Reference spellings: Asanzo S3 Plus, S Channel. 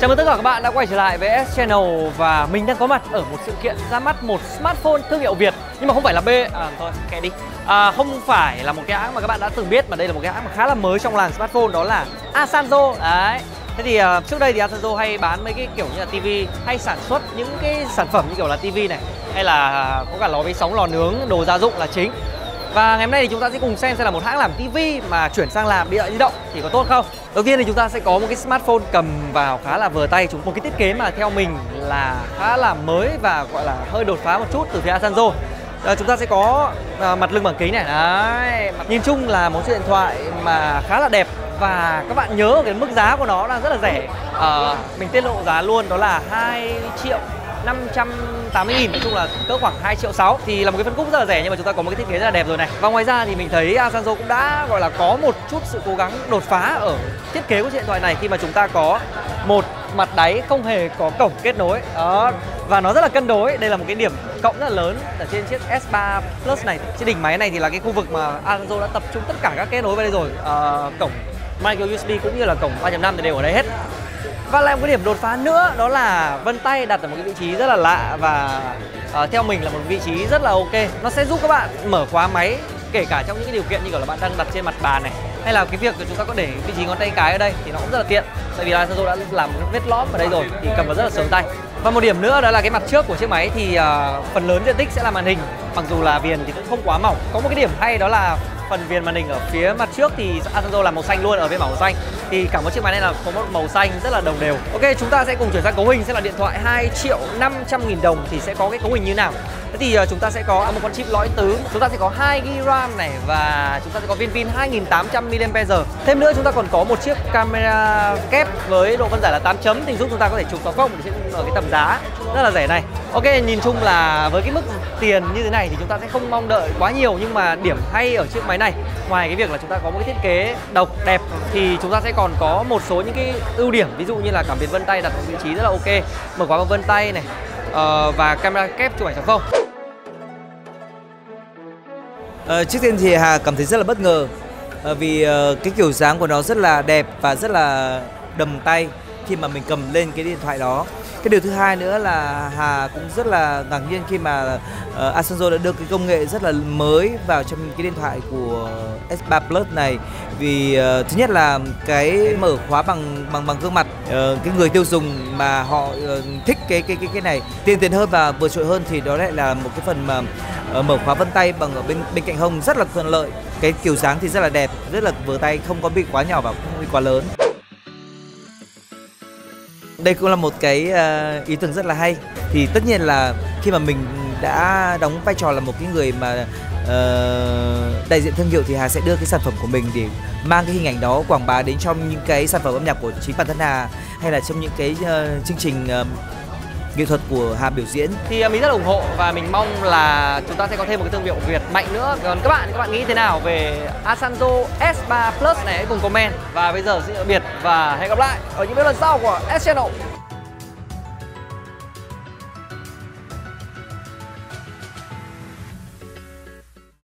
Chào mừng tất cả các bạn đã quay trở lại với S Channel. Và mình đang có mặt ở một sự kiện ra mắt một smartphone thương hiệu Việt. Nhưng mà không phải là B, thôi kệ đi, không phải là một cái hãng mà các bạn đã từng biết, mà đây là một cái hãng mà khá là mới trong làng smartphone, đó là Asanzo. Đấy. Thế thì trước đây thì Asanzo hay bán mấy cái kiểu như là tivi, hay sản xuất những cái sản phẩm như kiểu là tivi này, hay là có cả lò vi sóng, lò nướng, đồ gia dụng là chính. Và ngày hôm nay thì chúng ta sẽ cùng xem là một hãng làm tivi mà chuyển sang làm điện thoại di động thì có tốt không. Đầu tiên thì chúng ta sẽ có một cái smartphone cầm vào khá là vừa tay, một cái thiết kế mà theo mình là khá là mới và gọi là hơi đột phá một chút từ phía Asanzo. Chúng ta sẽ có mặt lưng bằng kính này. Đấy. Nhìn chung là một chiếc điện thoại mà khá là đẹp, và các bạn nhớ cái mức giá của nó đang rất là rẻ. Mình tiết lộ giá luôn, đó là 2.580.000, nói chung là cỡ khoảng 2.600.000, thì là một cái phân khúc rất là rẻ nhưng mà chúng ta có một cái thiết kế rất là đẹp rồi này. Và ngoài ra thì mình thấy Asanzo cũng đã gọi là có một chút sự cố gắng đột phá ở thiết kế của chiếc điện thoại này, khi mà chúng ta có một mặt đáy không hề có cổng kết nối. Đó. Và nó rất là cân đối, đây là một cái điểm cộng rất là lớn ở trên chiếc S3 Plus này. Trên đỉnh máy này thì là cái khu vực mà Asanzo đã tập trung tất cả các kết nối vào đây rồi. Cổng micro USB cũng như là cổng 3.5 thì đều ở đây hết. Và lại một cái điểm đột phá nữa, đó là vân tay đặt ở một cái vị trí rất là lạ, và theo mình là một vị trí rất là ok. Nó sẽ giúp các bạn mở khóa máy, kể cả trong những cái điều kiện như kiểu là bạn đang đặt trên mặt bàn này, hay là cái việc chúng ta có để vị trí ngón tay cái ở đây thì nó cũng rất là tiện. Tại vì là Asanzo đã làm một vết lõm ở đây rồi thì cầm vào rất là sướng tay. Và một điểm nữa đó là cái mặt trước của chiếc máy thì phần lớn diện tích sẽ là màn hình, mặc dù là viền thì cũng không quá mỏng. Có một cái điểm hay đó là phần viền màn hình ở phía mặt trước thì Asanzo làm màu xanh luôn, ở bên màu xanh thì cả một chiếc máy này là có một màu xanh rất là đồng đều. Ok, chúng ta sẽ cùng chuyển sang cấu hình xem là điện thoại 2.500.000 đồng thì sẽ có cái cấu hình như nào. Thế thì chúng ta sẽ có một con chip lõi tứ, chúng ta sẽ có 2GB RAM này, và chúng ta sẽ có viên pin 2800mAh. Thêm nữa chúng ta còn có một chiếc camera kép với độ phân giải là 8 chấm, thì giúp chúng ta có thể chụp có phông ở cái tầm giá rất là rẻ này. Ok, nhìn chung là với cái mức tiền như thế này thì chúng ta sẽ không mong đợi quá nhiều, nhưng mà điểm hay ở chiếc máy này, ngoài cái việc là chúng ta có một cái thiết kế độc đẹp, thì chúng ta sẽ còn có một số những cái ưu điểm, ví dụ như là cảm biến vân tay đặt ở vị trí rất là ok, mở khóa bằng vân tay này, và camera kép chụp ảnh trống không. Trước tiên thì Hà cảm thấy rất là bất ngờ, vì cái kiểu dáng của nó rất là đẹp và rất là đầm tay khi mà mình cầm lên cái điện thoại đó. Cái điều thứ hai nữa là Hà cũng rất là ngạc nhiên khi mà Asanzo đã đưa cái công nghệ rất là mới vào trong cái điện thoại của S3 Plus này. Vì thứ nhất là cái mở khóa bằng gương mặt, cái người tiêu dùng mà họ thích cái này tiên tiến hơn và vượt trội hơn thì đó lại là một cái phần mà mở khóa vân tay bằng ở bên cạnh hông rất là thuận lợi. Cái kiểu dáng thì rất là đẹp, rất là vừa tay, không có bị quá nhỏ và không bị quá lớn. Đây cũng là một cái ý tưởng rất là hay. Thì tất nhiên là khi mà mình đã đóng vai trò là một cái người mà đại diện thương hiệu thì Hà sẽ đưa cái sản phẩm của mình để mang cái hình ảnh đó quảng bá đến trong những cái sản phẩm âm nhạc của chính bản thân Hà, hay là trong những cái chương trình nghệ thuật của Hà biểu diễn. Thì mình rất ủng hộ và mình mong là chúng ta sẽ có thêm một cái thương hiệu Việt mạnh nữa. Còn các bạn nghĩ thế nào về Asanzo S3 Plus này, hãy cùng comment. Và bây giờ xin tạm biệt và hẹn gặp lại ở những video lần sau của S Channel.